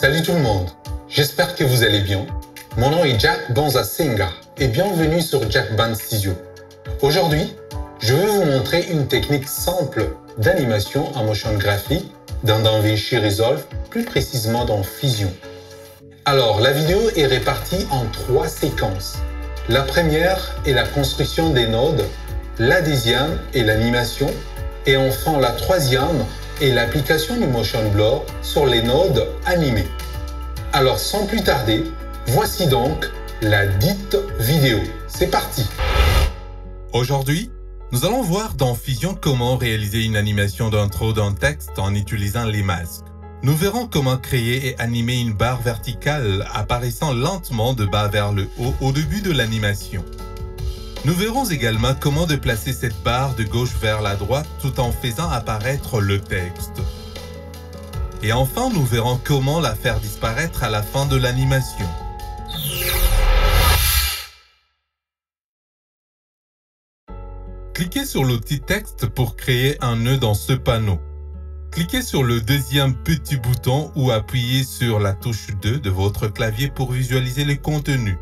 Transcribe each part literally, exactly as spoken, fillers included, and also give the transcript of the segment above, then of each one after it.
Salut tout le monde, j'espère que vous allez bien. Mon nom est Jack Banza Nsenga et bienvenue sur Jackban Studio. Aujourd'hui, je vais vous montrer une technique simple d'animation en motion graphic dans DaVinci Resolve, plus précisément dans Fusion. Alors, la vidéo est répartie en trois séquences. La première est la construction des nodes, la deuxième est l'animation et enfin la troisième est l'application du motion blur sur les nodes animés. Alors sans plus tarder, voici donc la dite vidéo. C'est parti! Aujourd'hui, nous allons voir dans Fusion comment réaliser une animation d'intro d'un texte en utilisant les masques. Nous verrons comment créer et animer une barre verticale apparaissant lentement de bas vers le haut au début de l'animation. Nous verrons également comment déplacer cette barre de gauche vers la droite tout en faisant apparaître le texte. Et enfin, nous verrons comment la faire disparaître à la fin de l'animation. Cliquez sur l'outil texte pour créer un nœud dans ce panneau. Cliquez sur le deuxième petit bouton ou appuyez sur la touche deux de votre clavier pour visualiser le contenu.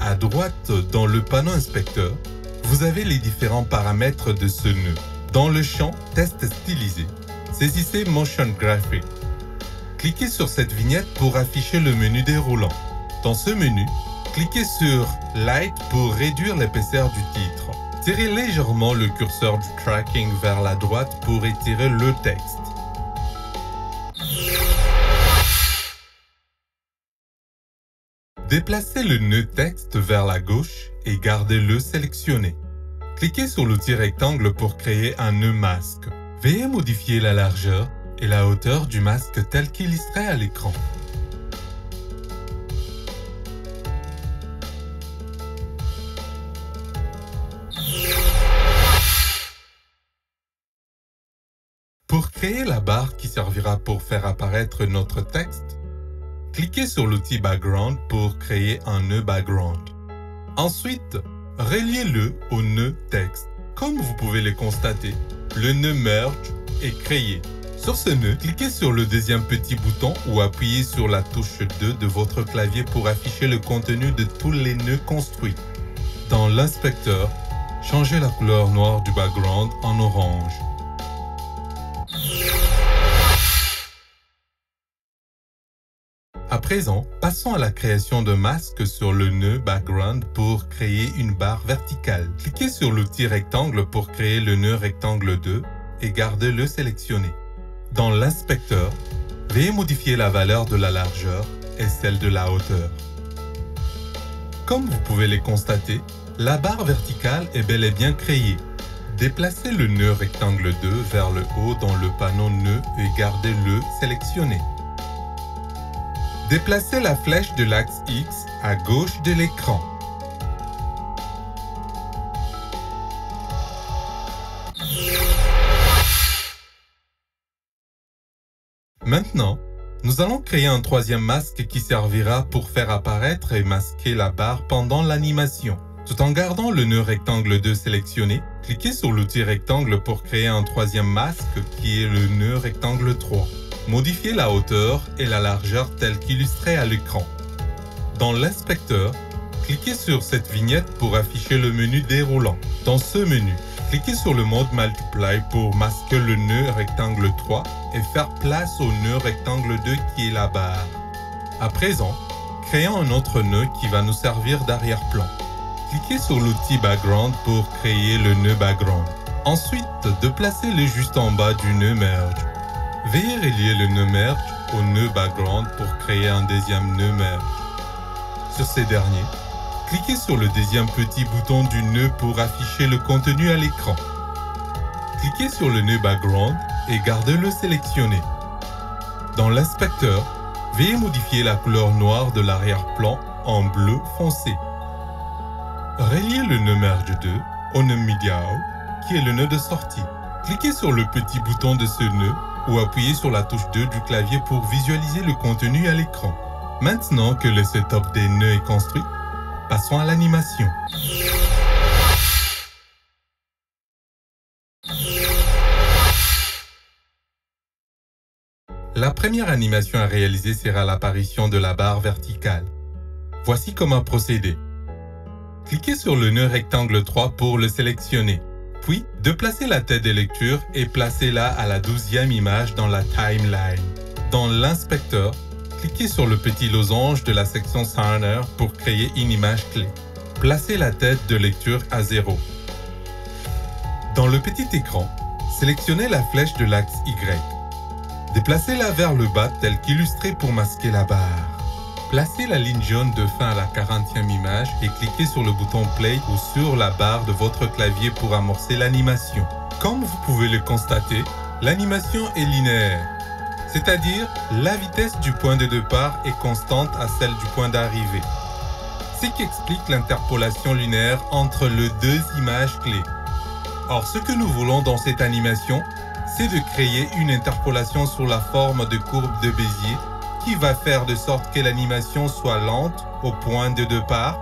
À droite, dans le panneau inspecteur, vous avez les différents paramètres de ce nœud. Dans le champ « Test stylisé », saisissez « Motion Graphic ». Cliquez sur cette vignette pour afficher le menu déroulant. Dans ce menu, cliquez sur « Light » pour réduire l'épaisseur du titre. Tirez légèrement le curseur du tracking vers la droite pour étirer le texte. Déplacez le nœud texte vers la gauche et gardez-le sélectionné. Cliquez sur l'outil rectangle pour créer un nœud masque. Veuillez modifier la largeur et la hauteur du masque tel qu'illustré à l'écran. Pour créer la barre qui servira pour faire apparaître notre texte, cliquez sur l'outil Background pour créer un nœud Background. Ensuite, reliez-le au nœud texte. Comme vous pouvez le constater, le nœud Merge est créé. Sur ce nœud, cliquez sur le deuxième petit bouton ou appuyez sur la touche deux de votre clavier pour afficher le contenu de tous les nœuds construits. Dans l'inspecteur, changez la couleur noire du background en orange. À présent, passons à la création de masques sur le nœud Background pour créer une barre verticale. Cliquez sur l'outil rectangle pour créer le nœud rectangle deux et gardez-le sélectionné. Dans l'inspecteur, veuillez modifier la valeur de la largeur et celle de la hauteur. Comme vous pouvez le constater, la barre verticale est bel et bien créée. Déplacez le nœud rectangle deux vers le haut dans le panneau nœud et gardez-le sélectionné. Déplacez la flèche de l'axe X à gauche de l'écran. Maintenant, nous allons créer un troisième masque qui servira pour faire apparaître et masquer la barre pendant l'animation. Tout en gardant le nœud rectangle deux sélectionné, cliquez sur l'outil rectangle pour créer un troisième masque qui est le nœud rectangle trois. Modifiez la hauteur et la largeur telle qu'illustrée à l'écran. Dans l'inspecteur, cliquez sur cette vignette pour afficher le menu déroulant. Dans ce menu, cliquez sur le mode Multiply pour masquer le nœud rectangle trois et faire place au nœud rectangle deux qui est la barre. À présent, créons un autre nœud qui va nous servir d'arrière-plan. Cliquez sur l'outil Background pour créer le nœud Background. Ensuite, déplacez-le juste en bas du nœud Merge. Veuillez relier le nœud Merge au nœud Background pour créer un deuxième nœud Merge. Sur ces derniers, cliquez sur le deuxième petit bouton du nœud pour afficher le contenu à l'écran. Cliquez sur le nœud Background et gardez-le sélectionné. Dans l'inspecteur, veuillez modifier la couleur noire de l'arrière-plan en bleu foncé. Reliez le nœud Merge deux au nœud Midiao, qui est le nœud de sortie. Cliquez sur le petit bouton de ce nœud ou appuyez sur la touche deux du clavier pour visualiser le contenu à l'écran. Maintenant que le setup des nœuds est construit, passons à l'animation. La première animation à réaliser sera l'apparition de la barre verticale. Voici comment procéder. Cliquez sur le nœud rectangle trois pour le sélectionner, puis déplacez la tête de lecture et placez-la à la douzième image dans la timeline. Dans l'inspecteur, cliquez sur le petit losange de la section Center pour créer une image clé. Placez la tête de lecture à zéro. Dans le petit écran, sélectionnez la flèche de l'axe Y. Déplacez-la vers le bas tel qu'illustré pour masquer la barre. Placez la ligne jaune de fin à la quarantième image et cliquez sur le bouton Play ou sur la barre de votre clavier pour amorcer l'animation. Comme vous pouvez le constater, l'animation est linéaire, c'est-à-dire la vitesse du point de départ est constante à celle du point d'arrivée. C'est ce qui explique l'interpolation linéaire entre les deux images clés. Or, ce que nous voulons dans cette animation, c'est de créer une interpolation sous la forme de courbe de Bézier qui va faire de sorte que l'animation soit lente au point de départ,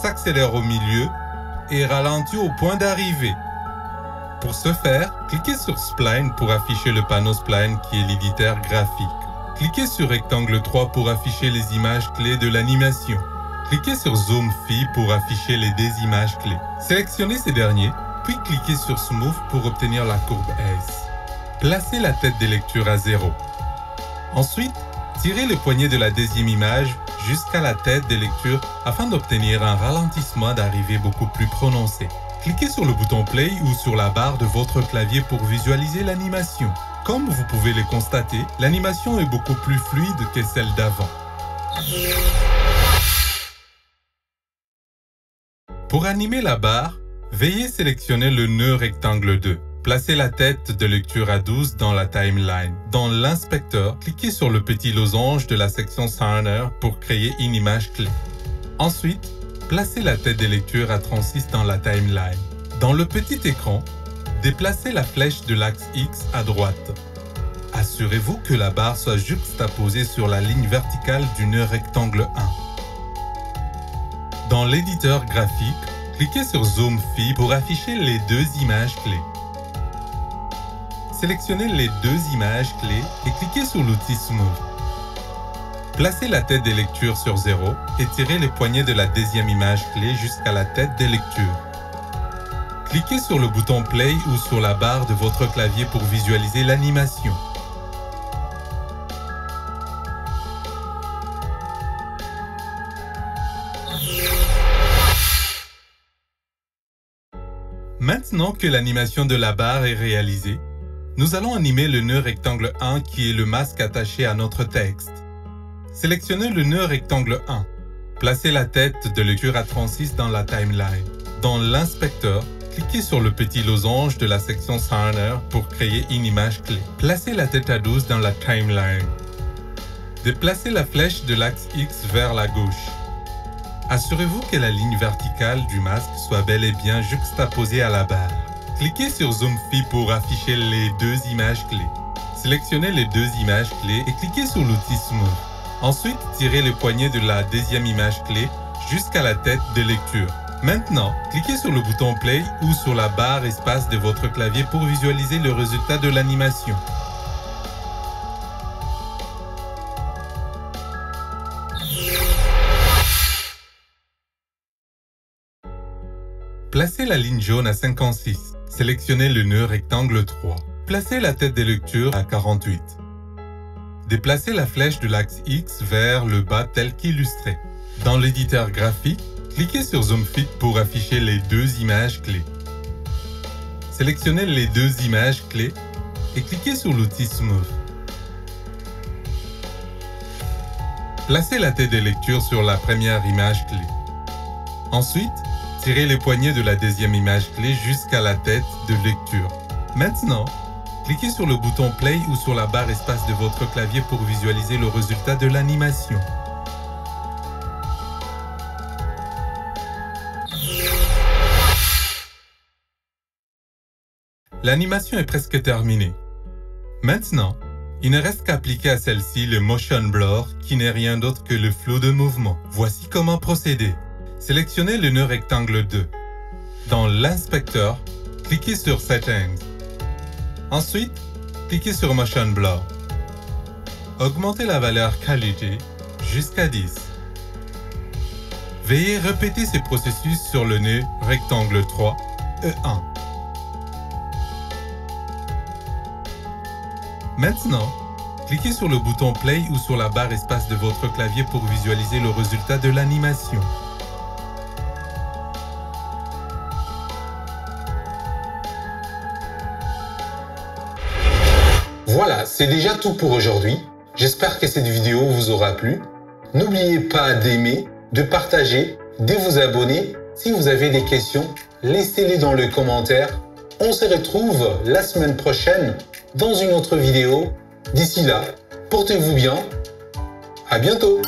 s'accélère au milieu et ralentit au point d'arrivée. Pour ce faire, cliquez sur Spline pour afficher le panneau Spline qui est l'éditeur graphique. Cliquez sur Rectangle trois pour afficher les images clés de l'animation. Cliquez sur Zoom Phi pour afficher les deux images clés. Sélectionnez ces derniers, puis cliquez sur Smooth pour obtenir la courbe S. Placez la tête des lectures à zéro. Ensuite, tirez le poignet de la deuxième image jusqu'à la tête de lecture afin d'obtenir un ralentissement d'arrivée beaucoup plus prononcé. Cliquez sur le bouton Play ou sur la barre de votre clavier pour visualiser l'animation. Comme vous pouvez le constater, l'animation est beaucoup plus fluide que celle d'avant. Pour animer la barre, veillez sélectionner le nœud rectangle deux. Placez la tête de lecture à douze dans la timeline. Dans l'inspecteur, cliquez sur le petit losange de la section Center pour créer une image clé. Ensuite, placez la tête de lecture à trente-six dans la timeline. Dans le petit écran, déplacez la flèche de l'axe X à droite. Assurez-vous que la barre soit juxtaposée sur la ligne verticale du nœud rectangle un. Dans l'éditeur graphique, cliquez sur Zoom Phi pour afficher les deux images clés. Sélectionnez les deux images clés et cliquez sur l'outil Smooth. Placez la tête des lectures sur zéro et tirez les poignet de la deuxième image clé jusqu'à la tête des lectures. Cliquez sur le bouton Play ou sur la barre de votre clavier pour visualiser l'animation. Maintenant que l'animation de la barre est réalisée, nous allons animer le nœud rectangle un qui est le masque attaché à notre texte. Sélectionnez le nœud rectangle un. Placez la tête de lecture à trente-six dans la timeline. Dans l'inspecteur, cliquez sur le petit losange de la section Center pour créer une image clé. Placez la tête à douze dans la timeline. Déplacez la flèche de l'axe X vers la gauche. Assurez-vous que la ligne verticale du masque soit bel et bien juxtaposée à la barre. Cliquez sur Zoom Phi pour afficher les deux images clés. Sélectionnez les deux images clés et cliquez sur l'outil Smooth. Ensuite, tirez le poignet de la deuxième image clé jusqu'à la tête de lecture. Maintenant, cliquez sur le bouton Play ou sur la barre espace de votre clavier pour visualiser le résultat de l'animation. Placez la ligne jaune à cinquante-six. Sélectionnez le nœud rectangle trois. Placez la tête des lectures à quarante-huit. Déplacez la flèche de l'axe X vers le bas tel qu'illustré. Dans l'éditeur graphique, cliquez sur Zoom Fit pour afficher les deux images clés. Sélectionnez les deux images clés et cliquez sur l'outil Smooth. Placez la tête des lectures sur la première image clé. Ensuite, tirez les poignet de la deuxième image clé jusqu'à la tête de lecture. Maintenant, cliquez sur le bouton Play ou sur la barre espace de votre clavier pour visualiser le résultat de l'animation. L'animation est presque terminée. Maintenant, il ne reste qu'à appliquer à celle-ci le Motion Blur qui n'est rien d'autre que le flou de mouvement. Voici comment procéder. Sélectionnez le nœud rectangle deux. Dans l'inspecteur, cliquez sur Settings. Ensuite, cliquez sur Motion Blur. Augmentez la valeur qualité jusqu'à dix. Veuillez répéter ce processus sur le nœud rectangle trois, E un. Maintenant, cliquez sur le bouton Play ou sur la barre espace de votre clavier pour visualiser le résultat de l'animation. Voilà, c'est déjà tout pour aujourd'hui. J'espère que cette vidéo vous aura plu. N'oubliez pas d'aimer, de partager, de vous abonner. Si vous avez des questions, laissez-les dans les commentaires. On se retrouve la semaine prochaine dans une autre vidéo. D'ici là, portez-vous bien. À bientôt!